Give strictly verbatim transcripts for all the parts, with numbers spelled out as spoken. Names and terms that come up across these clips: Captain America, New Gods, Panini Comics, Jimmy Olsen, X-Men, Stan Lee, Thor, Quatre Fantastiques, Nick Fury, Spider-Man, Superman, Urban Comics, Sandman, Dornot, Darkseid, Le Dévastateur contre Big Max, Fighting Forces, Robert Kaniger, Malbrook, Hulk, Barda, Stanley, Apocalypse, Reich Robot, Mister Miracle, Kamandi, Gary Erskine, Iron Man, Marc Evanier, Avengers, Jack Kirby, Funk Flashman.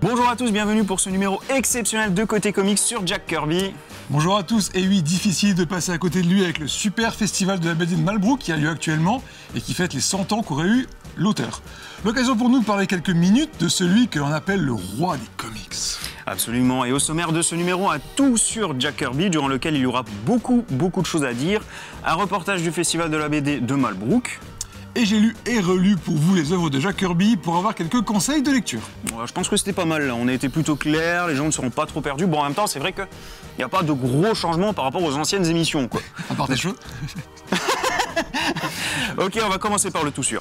Bonjour à tous, bienvenue pour ce numéro exceptionnel de Côté Comics sur Jack Kirby. Bonjour à tous, et oui, difficile de passer à côté de lui avec le super festival de la B D de Malbrook qui a lieu actuellement et qui fête les cent ans qu'aurait eu l'auteur. L'occasion pour nous de parler quelques minutes de celui que l'on appelle le roi des comics. Absolument, et au sommaire de ce numéro, un tout sur Jack Kirby, durant lequel il y aura beaucoup, beaucoup de choses à dire. Un reportage du festival de la B D de Malbrook. Et j'ai lu et relu pour vous les œuvres de Jack Kirby pour avoir quelques conseils de lecture. Ouais, je pense que c'était pas mal, on a été plutôt clair, les gens ne seront pas trop perdus. Bon, en même temps, c'est vrai qu'il n'y a pas de gros changements par rapport aux anciennes émissions, quoi. À part des choses. Ok, on va commencer par le tout sûr.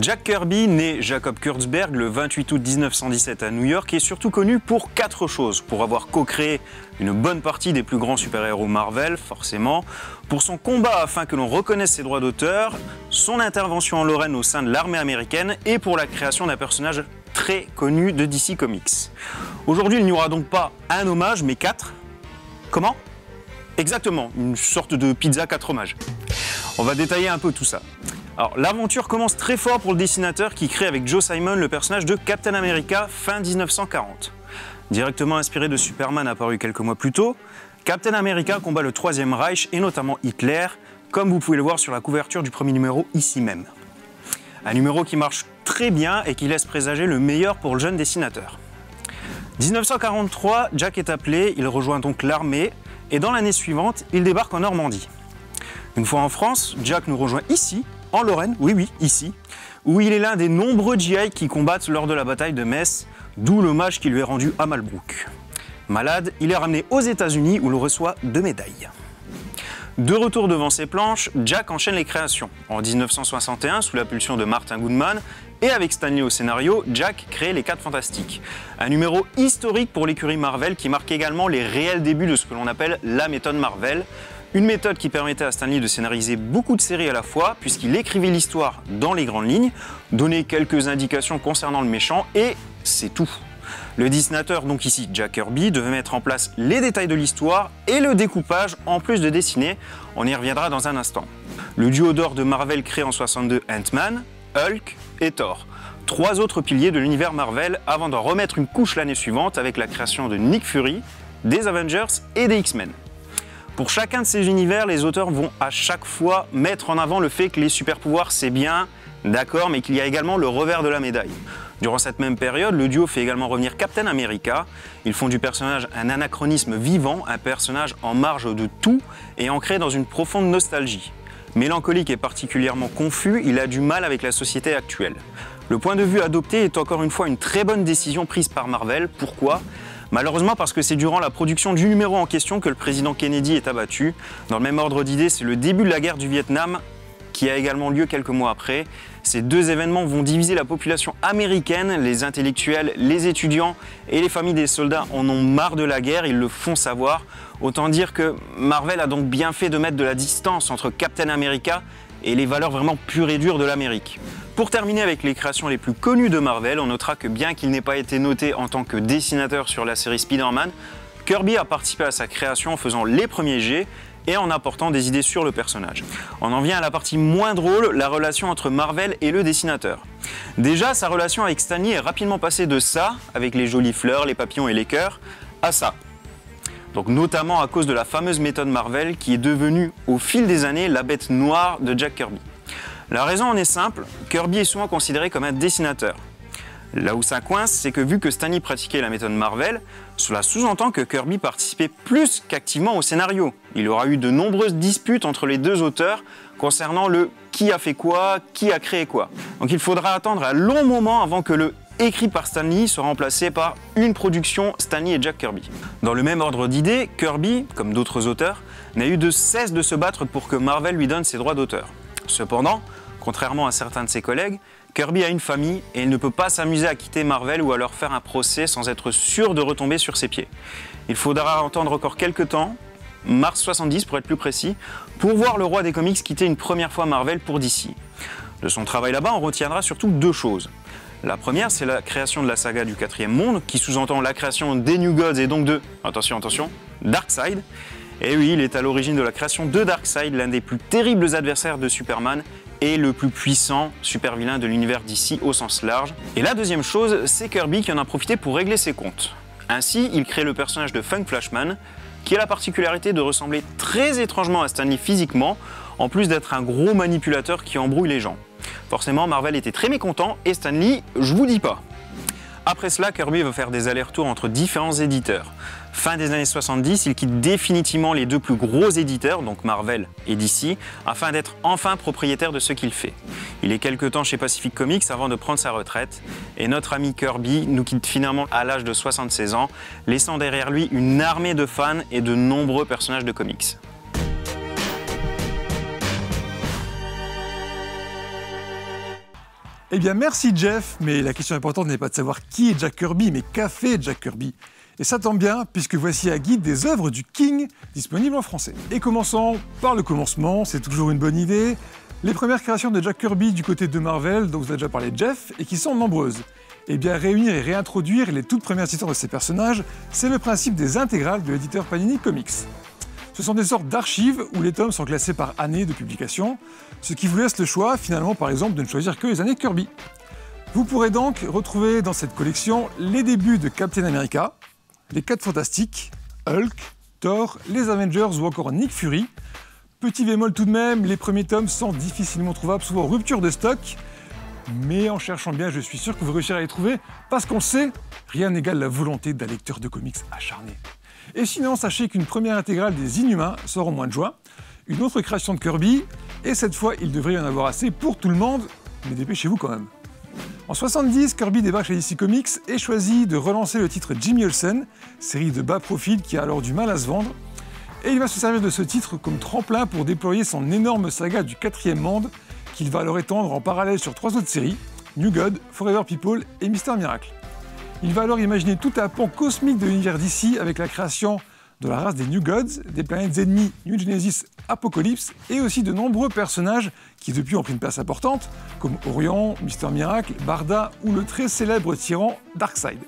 Jack Kirby, né Jacob Kurtzberg le vingt-huit août mille neuf cent dix-sept à New York, est surtout connu pour quatre choses. Pour avoir co-créé une bonne partie des plus grands super-héros Marvel, forcément, pour son combat afin que l'on reconnaisse ses droits d'auteur, son intervention en Lorraine au sein de l'armée américaine et pour la création d'un personnage très connu de D C Comics. Aujourd'hui, il n'y aura donc pas un hommage, mais quatre. Comment ? Exactement, une sorte de pizza quatre hommages. On va détailler un peu tout ça. Alors, l'aventure commence très fort pour le dessinateur qui crée avec Joe Simon le personnage de Captain America fin mille neuf cent quarante. Directement inspiré de Superman apparu quelques mois plus tôt, Captain America combat le Troisième Reich et notamment Hitler, comme vous pouvez le voir sur la couverture du premier numéro ici même. Un numéro qui marche très bien et qui laisse présager le meilleur pour le jeune dessinateur. mille neuf cent quarante-trois, Jack est appelé, il rejoint donc l'armée et dans l'année suivante, il débarque en Normandie. Une fois en France, Jack nous rejoint ici, en Lorraine, oui oui, ici, où il est l'un des nombreux G I qui combattent lors de la bataille de Metz, d'où l'hommage qui lui est rendu à Malbrook. Malade, il est ramené aux États-Unis où il reçoit deux médailles. De retour devant ses planches, Jack enchaîne les créations. En mille neuf cent soixante et un, sous la pulsion de Martin Goodman, et avec Stanley au scénario, Jack crée les Quatre Fantastiques. Un numéro historique pour l'écurie Marvel qui marque également les réels débuts de ce que l'on appelle la méthode Marvel. Une méthode qui permettait à Stan Lee de scénariser beaucoup de séries à la fois, puisqu'il écrivait l'histoire dans les grandes lignes, donnait quelques indications concernant le méchant, et c'est tout. Le dessinateur, donc ici Jack Kirby, devait mettre en place les détails de l'histoire et le découpage, en plus de dessiner. On y reviendra dans un instant. Le duo d'or de Marvel créé en soixante-deux, Ant-Man, Hulk et Thor. Trois autres piliers de l'univers Marvel, avant d'en remettre une couche l'année suivante avec la création de Nick Fury, des Avengers et des X-Men. Pour chacun de ces univers, les auteurs vont à chaque fois mettre en avant le fait que les super-pouvoirs c'est bien, d'accord, mais qu'il y a également le revers de la médaille. Durant cette même période, le duo fait également revenir Captain America. Ils font du personnage un anachronisme vivant, un personnage en marge de tout et ancré dans une profonde nostalgie. Mélancolique et particulièrement confus, il a du mal avec la société actuelle. Le point de vue adopté est encore une fois une très bonne décision prise par Marvel. Pourquoi ? Malheureusement parce que c'est durant la production du numéro en question que le président Kennedy est abattu. Dans le même ordre d'idée, c'est le début de la guerre du Vietnam qui a également lieu quelques mois après. Ces deux événements vont diviser la population américaine, les intellectuels, les étudiants et les familles des soldats en ont marre de la guerre, ils le font savoir. Autant dire que Marvel a donc bien fait de mettre de la distance entre Captain America et les valeurs vraiment pures et dures de l'Amérique. Pour terminer avec les créations les plus connues de Marvel, on notera que bien qu'il n'ait pas été noté en tant que dessinateur sur la série Spider-Man, Kirby a participé à sa création en faisant les premiers jets et en apportant des idées sur le personnage. On en vient à la partie moins drôle, la relation entre Marvel et le dessinateur. Déjà, sa relation avec Stan Lee est rapidement passée de ça, avec les jolies fleurs, les papillons et les cœurs, à ça. Donc notamment à cause de la fameuse méthode Marvel qui est devenue au fil des années la bête noire de Jack Kirby. La raison en est simple, Kirby est souvent considéré comme un dessinateur. Là où ça coince, c'est que vu que Stan Lee pratiquait la méthode Marvel, cela sous-entend que Kirby participait plus qu'activement au scénario. Il y aura eu de nombreuses disputes entre les deux auteurs concernant le qui a fait quoi, qui a créé quoi. Donc il faudra attendre un long moment avant que le écrit par Stan Lee sera remplacé par une production Stan Lee et Jack Kirby. Dans le même ordre d'idées, Kirby, comme d'autres auteurs, n'a eu de cesse de se battre pour que Marvel lui donne ses droits d'auteur. Cependant, contrairement à certains de ses collègues, Kirby a une famille et il ne peut pas s'amuser à quitter Marvel ou à leur faire un procès sans être sûr de retomber sur ses pieds. Il faudra entendre encore quelques temps, mars soixante-dix pour être plus précis, pour voir le roi des comics quitter une première fois Marvel pour D C. De son travail là-bas, on retiendra surtout deux choses. La première, c'est la création de la saga du Quatrième Monde, qui sous-entend la création des New Gods et donc de, attention, attention, Darkseid. Et oui, il est à l'origine de la création de Darkseid, l'un des plus terribles adversaires de Superman et le plus puissant super-vilain de l'univers D C au sens large. Et la deuxième chose, c'est Kirby qui en a profité pour régler ses comptes. Ainsi, il crée le personnage de Funk Flashman, qui a la particularité de ressembler très étrangement à Stanley physiquement, en plus d'être un gros manipulateur qui embrouille les gens. Forcément, Marvel était très mécontent et Stan Lee, je vous dis pas. Après cela, Kirby va faire des allers-retours entre différents éditeurs. Fin des années soixante-dix, il quitte définitivement les deux plus gros éditeurs, donc Marvel et D C, afin d'être enfin propriétaire de ce qu'il fait. Il est quelque temps chez Pacific Comics avant de prendre sa retraite, et notre ami Kirby nous quitte finalement à l'âge de soixante-seize ans, laissant derrière lui une armée de fans et de nombreux personnages de comics. Eh bien merci Jeff, mais la question importante n'est pas de savoir qui est Jack Kirby, mais qu'a fait Jack Kirby. Et ça tombe bien, puisque voici un guide des œuvres du King disponible en français. Et commençons par le commencement, c'est toujours une bonne idée. Les premières créations de Jack Kirby du côté de Marvel, dont vous avez déjà parlé Jeff, et qui sont nombreuses. Eh bien réunir et réintroduire les toutes premières histoires de ces personnages, c'est le principe des intégrales de l'éditeur Panini Comics. Ce sont des sortes d'archives où les tomes sont classés par année de publication, ce qui vous laisse le choix, finalement, par exemple, de ne choisir que les années Kirby. Vous pourrez donc retrouver dans cette collection les débuts de Captain America, les Quatre Fantastiques, Hulk, Thor, les Avengers ou encore Nick Fury. Petit bémol tout de même, les premiers tomes sont difficilement trouvables, souvent en rupture de stock, mais en cherchant bien, je suis sûr que vous réussirez à les trouver, parce qu'on sait, rien n'égale la volonté d'un lecteur de comics acharné. Et sinon, sachez qu'une première intégrale des Inhumains sort au mois de juin, une autre création de Kirby, et cette fois, il devrait y en avoir assez pour tout le monde, mais dépêchez-vous quand même. En soixante-dix, Kirby débarque chez D C Comics et choisit de relancer le titre Jimmy Olsen, série de bas profil qui a alors du mal à se vendre, et il va se servir de ce titre comme tremplin pour déployer son énorme saga du Quatrième Monde, qu'il va alors étendre en parallèle sur trois autres séries, New Gods, Forever People et Mister Miracle. Il va alors imaginer tout un pan cosmique de l'univers D C avec la création de la race des New Gods, des planètes ennemies New Genesis, Apocalypse et aussi de nombreux personnages qui depuis ont pris une place importante comme Orion, Mister Miracle, Barda ou le très célèbre tyran Darkseid.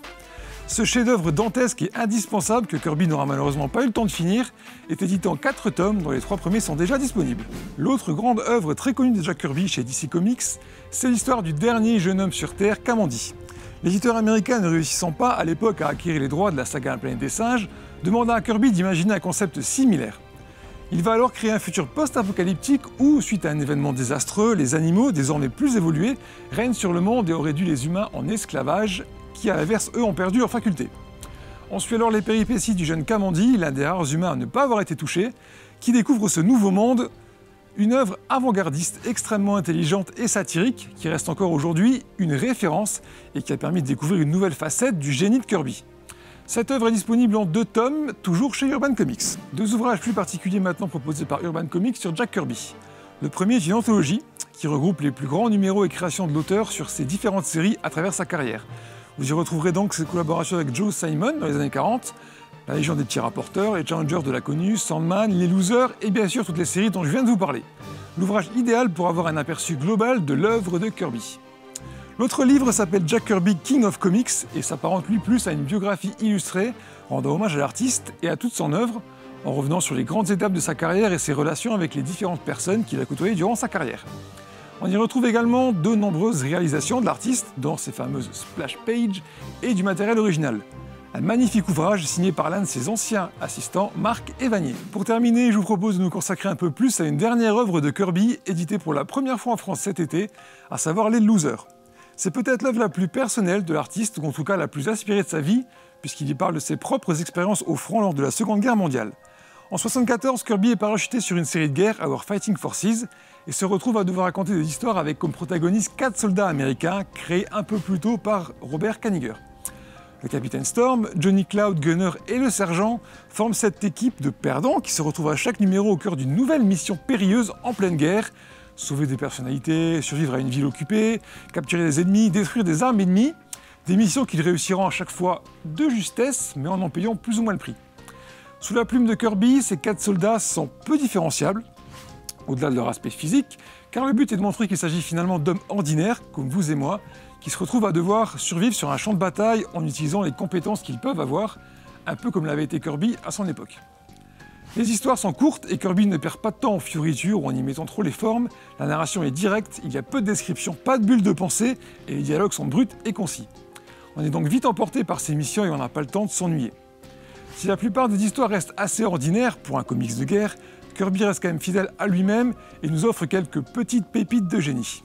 Ce chef-d'œuvre dantesque et indispensable que Kirby n'aura malheureusement pas eu le temps de finir est édité en quatre tomes dont les trois premiers sont déjà disponibles. L'autre grande œuvre très connue de Jack Kirby chez D C Comics, c'est l'histoire du dernier jeune homme sur Terre, Kamandi. L'éditeur américain ne réussissant pas à l'époque à acquérir les droits de la saga La Planète des Singes, demanda à Kirby d'imaginer un concept similaire. Il va alors créer un futur post-apocalyptique où, suite à un événement désastreux, les animaux, désormais plus évolués, règnent sur le monde et auraient dû les humains en esclavage, qui à l'inverse, eux, ont perdu leurs facultés. On suit alors les péripéties du jeune Kamandi, l'un des rares humains à ne pas avoir été touché, qui découvre ce nouveau monde, une œuvre avant-gardiste extrêmement intelligente et satirique qui reste encore aujourd'hui une référence et qui a permis de découvrir une nouvelle facette du génie de Kirby. Cette œuvre est disponible en deux tomes, toujours chez Urban Comics. Deux ouvrages plus particuliers maintenant proposés par Urban Comics sur Jack Kirby. Le premier est une anthologie qui regroupe les plus grands numéros et créations de l'auteur sur ses différentes séries à travers sa carrière. Vous y retrouverez donc ses collaborations avec Joe Simon dans les années quarante, La Légion des petits rapporteurs, les Challengers de l'inconnu, Sandman, Les Losers et bien sûr toutes les séries dont je viens de vous parler. L'ouvrage idéal pour avoir un aperçu global de l'œuvre de Kirby. L'autre livre s'appelle Jack Kirby King of Comics et s'apparente lui plus à une biographie illustrée rendant hommage à l'artiste et à toute son œuvre en revenant sur les grandes étapes de sa carrière et ses relations avec les différentes personnes qu'il a côtoyées durant sa carrière. On y retrouve également de nombreuses réalisations de l'artiste dans ses fameuses splash pages et du matériel original. Un magnifique ouvrage signé par l'un de ses anciens assistants, Marc Evanier. Pour terminer, je vous propose de nous consacrer un peu plus à une dernière œuvre de Kirby, éditée pour la première fois en France cet été, à savoir Les Losers. C'est peut-être l'œuvre la plus personnelle de l'artiste, ou en tout cas la plus inspirée de sa vie, puisqu'il y parle de ses propres expériences au front lors de la Seconde Guerre mondiale. En mille neuf cent soixante-quatorze, Kirby est parachuté sur une série de guerres, Our Fighting Forces, et se retrouve à devoir raconter des histoires avec comme protagonistes quatre soldats américains, créés un peu plus tôt par Robert Kaniger. Le capitaine Storm, Johnny Cloud, Gunner et le sergent forment cette équipe de perdants qui se retrouvent à chaque numéro au cœur d'une nouvelle mission périlleuse en pleine guerre, sauver des personnalités, survivre à une ville occupée, capturer des ennemis, détruire des armes ennemies, des missions qu'ils réussiront à chaque fois de justesse, mais en en payant plus ou moins le prix. Sous la plume de Kirby, ces quatre soldats sont peu différenciables, au-delà de leur aspect physique, car le but est de montrer qu'il s'agit finalement d'hommes ordinaires, comme vous et moi, qui se retrouvent à devoir survivre sur un champ de bataille en utilisant les compétences qu'ils peuvent avoir, un peu comme l'avait été Kirby à son époque. Les histoires sont courtes et Kirby ne perd pas de temps en fioritures ou en y mettant trop les formes, la narration est directe, il y a peu de descriptions, pas de bulles de pensée et les dialogues sont bruts et concis. On est donc vite emporté par ces missions et on n'a pas le temps de s'ennuyer. Si la plupart des histoires restent assez ordinaires pour un comics de guerre, Kirby reste quand même fidèle à lui-même et nous offre quelques petites pépites de génie.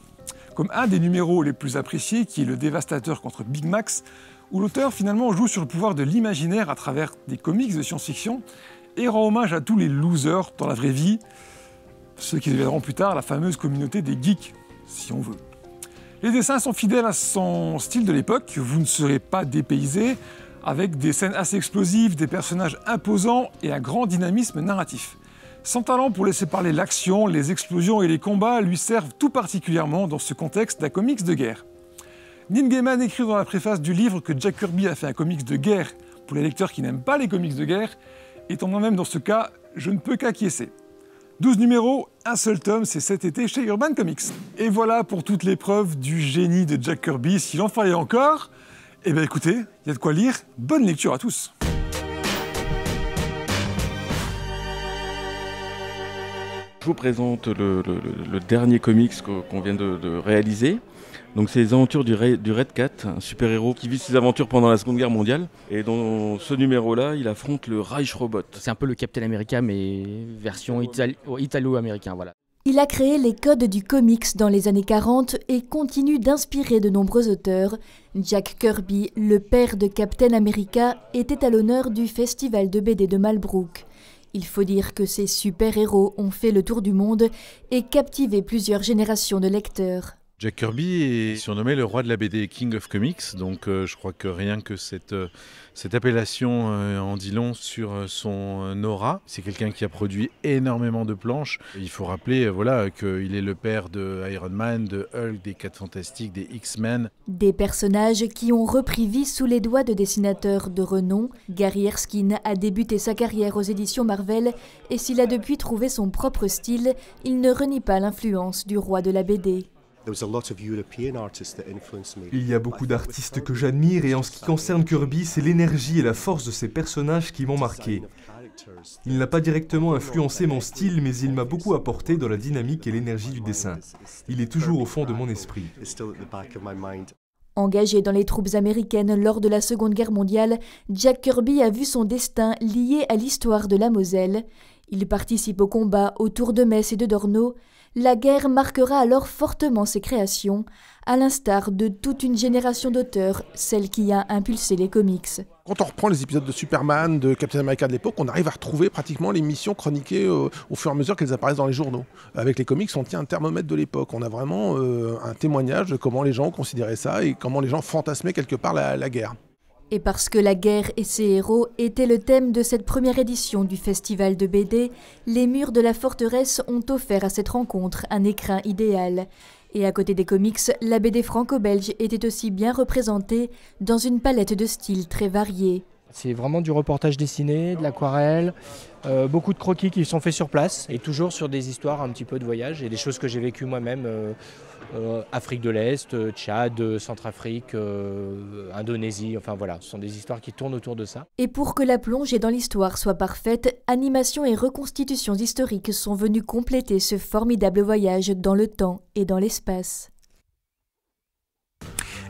Comme un des numéros les plus appréciés qui est le Dévastateur contre Big Max, où l'auteur finalement joue sur le pouvoir de l'imaginaire à travers des comics de science-fiction et rend hommage à tous les losers dans la vraie vie, ceux qui deviendront plus tard la fameuse communauté des geeks, si on veut. Les dessins sont fidèles à son style de l'époque, vous ne serez pas dépaysés, avec des scènes assez explosives, des personnages imposants et un grand dynamisme narratif. Son talent pour laisser parler l'action, les explosions et les combats lui servent tout particulièrement dans ce contexte d'un comics de guerre. Neil Gaiman écrit dans la préface du livre que Jack Kirby a fait un comics de guerre pour les lecteurs qui n'aiment pas les comics de guerre, étant moi-même dans ce cas, je ne peux qu'acquiescer. douze numéros, un seul tome, c'est cet été chez Urban Comics. Et voilà pour toutes les preuves du génie de Jack Kirby, s'il en fallait encore. Eh bien écoutez, il y a de quoi lire, bonne lecture à tous. Je vous présente le, le, le dernier comics qu'on vient de, de réaliser. Donc c'est les aventures du, Ray, du Red Cat, un super-héros qui vit ses aventures pendant la Seconde Guerre mondiale. Et dans ce numéro-là, il affronte le Reich Robot. C'est un peu le Captain America, mais version italo-américain, voilà. Il a créé les codes du comics dans les années quarante et continue d'inspirer de nombreux auteurs. Jack Kirby, le père de Captain America, était à l'honneur du Festival de B D de Malbrook. Il faut dire que ces super-héros ont fait le tour du monde et captivé plusieurs générations de lecteurs. Jack Kirby est surnommé le roi de la B D, King of Comics, donc euh, je crois que rien que cette, euh, cette appellation euh, en dit long sur euh, son euh, aura. C'est quelqu'un qui a produit énormément de planches. Il faut rappeler euh, voilà, qu'il est le père de Iron Man, de Hulk, des Quatre Fantastiques, des X-Men. Des personnages qui ont repris vie sous les doigts de dessinateurs de renom. Gary Erskine a débuté sa carrière aux éditions Marvel et s'il a depuis trouvé son propre style, il ne renie pas l'influence du roi de la B D. Il y a beaucoup d'artistes que j'admire et en ce qui concerne Kirby, c'est l'énergie et la force de ses personnages qui m'ont marqué. Il n'a pas directement influencé mon style, mais il m'a beaucoup apporté dans la dynamique et l'énergie du dessin. Il est toujours au fond de mon esprit. Engagé dans les troupes américaines lors de la Seconde Guerre mondiale, Jack Kirby a vu son destin lié à l'histoire de la Moselle. Il participe aux combats autour de Metz et de Dornot. La guerre marquera alors fortement ses créations, à l'instar de toute une génération d'auteurs, celle qui a impulsé les comics. Quand on reprend les épisodes de Superman, de Captain America de l'époque, on arrive à retrouver pratiquement les missions chroniquées au, au fur et à mesure qu'elles apparaissent dans les journaux. Avec les comics, on tient un thermomètre de l'époque. On a vraiment euh, un témoignage de comment les gens considéraient ça et comment les gens fantasmaient quelque part la, la guerre. Et parce que la guerre et ses héros étaient le thème de cette première édition du festival de B D, les murs de la forteresse ont offert à cette rencontre un écrin idéal. Et à côté des comics, la B D franco-belge était aussi bien représentée dans une palette de styles très variés. C'est vraiment du reportage dessiné, de l'aquarelle, euh, beaucoup de croquis qui sont faits sur place et toujours sur des histoires un petit peu de voyage et des choses que j'ai vécues moi-même. Euh, Euh, Afrique de l'Est, Tchad, Centrafrique, euh, Indonésie, enfin voilà, ce sont des histoires qui tournent autour de ça. Et pour que la plongée dans l'histoire soit parfaite, animations et reconstitutions historiques sont venues compléter ce formidable voyage dans le temps et dans l'espace.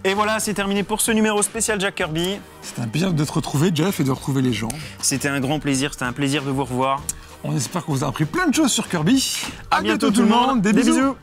Et voilà, c'est terminé pour ce numéro spécial Jack Kirby. C'était un plaisir de te retrouver, Jeff, et de retrouver les gens. C'était un grand plaisir, c'était un plaisir de vous revoir. On espère qu'on vous a appris plein de choses sur Kirby. À, à bientôt, bientôt tout le monde, des, des bisous, bisous.